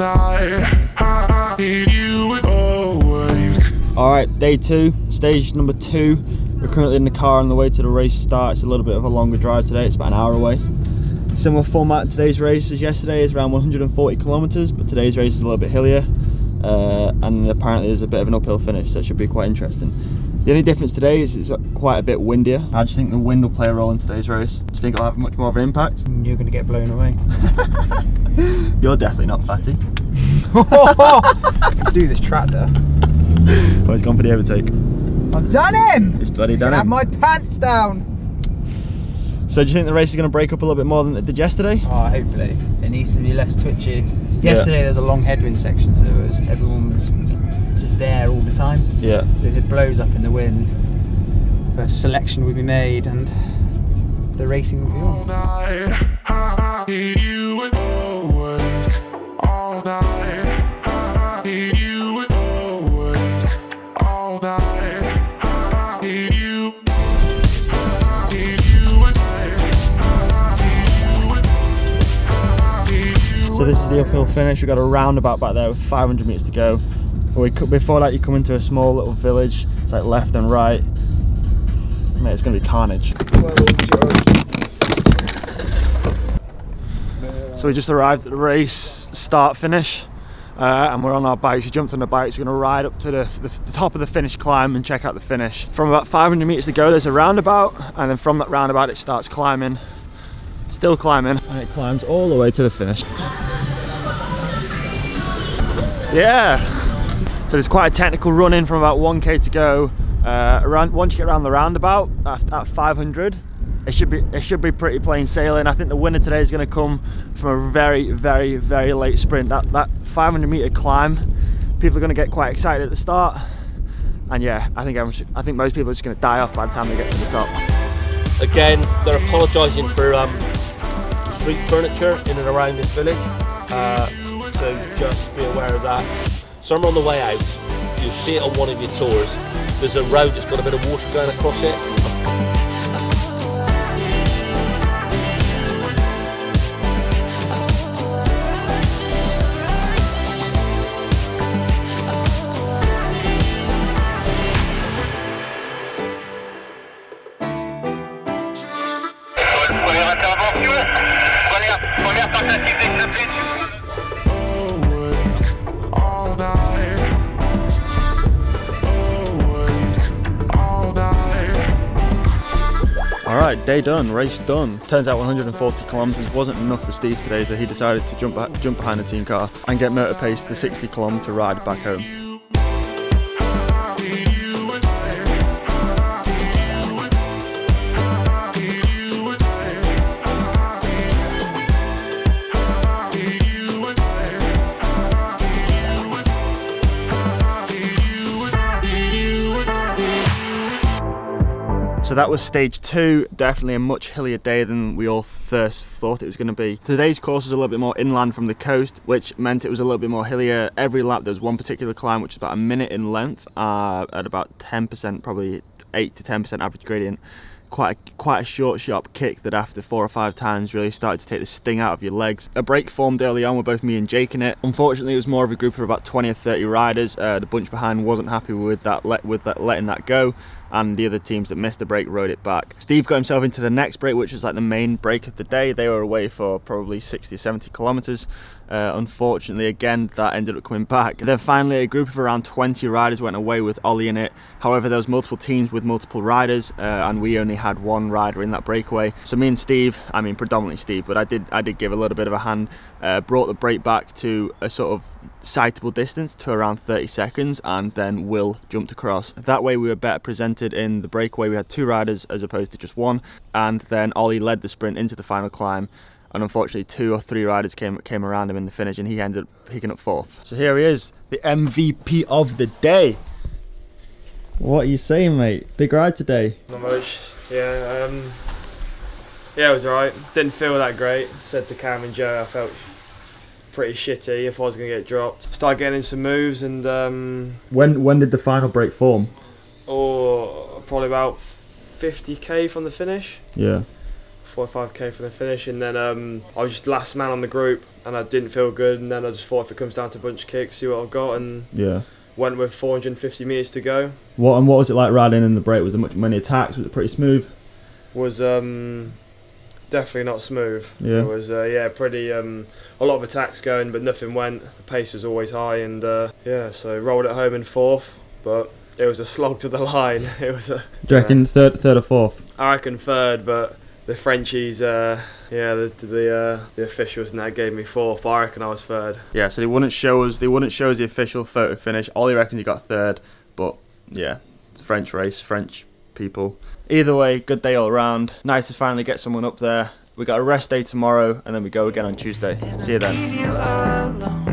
all night. I need you awake. Alright, day two, stage number two. We're currently in the car on the way to the race start. It's a little bit of a longer drive today, it's about an hour away. Similar format to today's race as yesterday is around 140 kilometers, but today's race is a little bit hillier. And apparently there's a bit of an uphill finish, so it should be quite interesting. The only difference today is it's quite a bit windier. I just think the wind will play a role in today's race. Do you think it'll have much more of an impact? You're going to get blown away. You're definitely not, Fatty. I can do this tractor. Oh, he's gone for the overtake. I've done him! He's bloody done him. I have my pants down. So do you think the race is going to break up a little bit more than it did yesterday? Oh, hopefully. It needs to be less twitchy. Yesterday there was a long headwind section, so it was, everyone was just there all the time. Yeah. If it blows up in the wind, the selection will be made and the racing will be on. So this is the uphill finish. We've got a roundabout back there with 500 metres to go. Before that you come into a small little village. It's like left and right. Mate, it's going to be carnage. Whoa, so we just arrived at the race start finish and we're on our bikes. We jumped on the bikes. We're going to ride up to the top of the finish climb and check out the finish. From about 500 metres to go there's a roundabout, and then from that roundabout it starts climbing. Still climbing, and it climbs all the way to the finish. Yeah, so there's quite a technical run in from about 1k to go. Around once you get around the roundabout at 500, it should be pretty plain sailing. I think the winner today is going to come from a very, very, very late sprint. That 500 meter climb, people are going to get quite excited at the start, and yeah, I think most people are just going to die off by the time they get to the top. Again, they're apologising for street furniture in and around this village, so just be aware of that. Somewhere on the way out, you'll see it on one of your tours, there's a road that's got a bit of water going across it. Alright, day done, race done. Turns out 140 kilometres wasn't enough for Steve today, so he decided to jump behind the team car and get motor paced the 60 kilometre ride back home. So that was stage two, definitely a much hillier day than we all first thought it was going to be. Today's course was a little bit more inland from the coast, which meant it was a little bit more hillier. Every lap there was one particular climb which is about a minute in length at about 10%, probably 8 to 10% average gradient. Quite a short, sharp kick that after 4 or 5 times really started to take the sting out of your legs. A break formed early on with both me and Jake in it. Unfortunately, it was more of a group of about 20 or 30 riders. The bunch behind wasn't happy with letting that go, and the other teams that missed the break rode it back. Steve got himself into the next break, which was like the main break of the day. They were away for probably 60 or 70 kilometers. Unfortunately, again, that ended up coming back. And then finally, a group of around 20 riders went away with Ollie in it. However, there was multiple teams with multiple riders, and we only had one rider in that breakaway. So me and Steve, I mean predominantly Steve, but I did give a little bit of a hand, brought the break back to a sort of sightable distance to around 30 seconds, and then Will jumped across. That way we were better presented in the breakaway. We had 2 riders as opposed to just one, and then Ollie led the sprint into the final climb. And unfortunately 2 or 3 riders came around him in the finish, and he ended up picking up 4th. So here he is, the MVP of the day. What are you saying, mate? Big ride today. Not much. Yeah, yeah, it was alright. Didn't feel that great. Said to Cam and Joe I felt pretty shitty if I was going to get dropped. Started getting in some moves, and When did the final break form? Or probably about 50k from the finish. Yeah. 4 or 5k for the finish, and then I was just last man on the group and I didn't feel good, and then I just thought if it comes down to a bunch of kicks, see what I've got, and yeah, went with 450 metres to go. What was it like riding in the break? Was there many attacks? Was it pretty smooth? Was definitely not smooth. Yeah. It was yeah, pretty a lot of attacks going, but nothing went. The pace was always high, and yeah, so rolled it home in 4th, but it was a slog to the line. It was a. Do you reckon third or 4th? I reckon 3rd, but the Frenchies, yeah, the officials and that gave me 4th. But I reckon I was 3rd. Yeah, so they wouldn't show us the official photo finish. Ollie reckons he got 3rd, but yeah, it's a French race, French people. Either way, good day all round. Nice to finally get someone up there. We got a rest day tomorrow, and then we go again on Tuesday. See you then.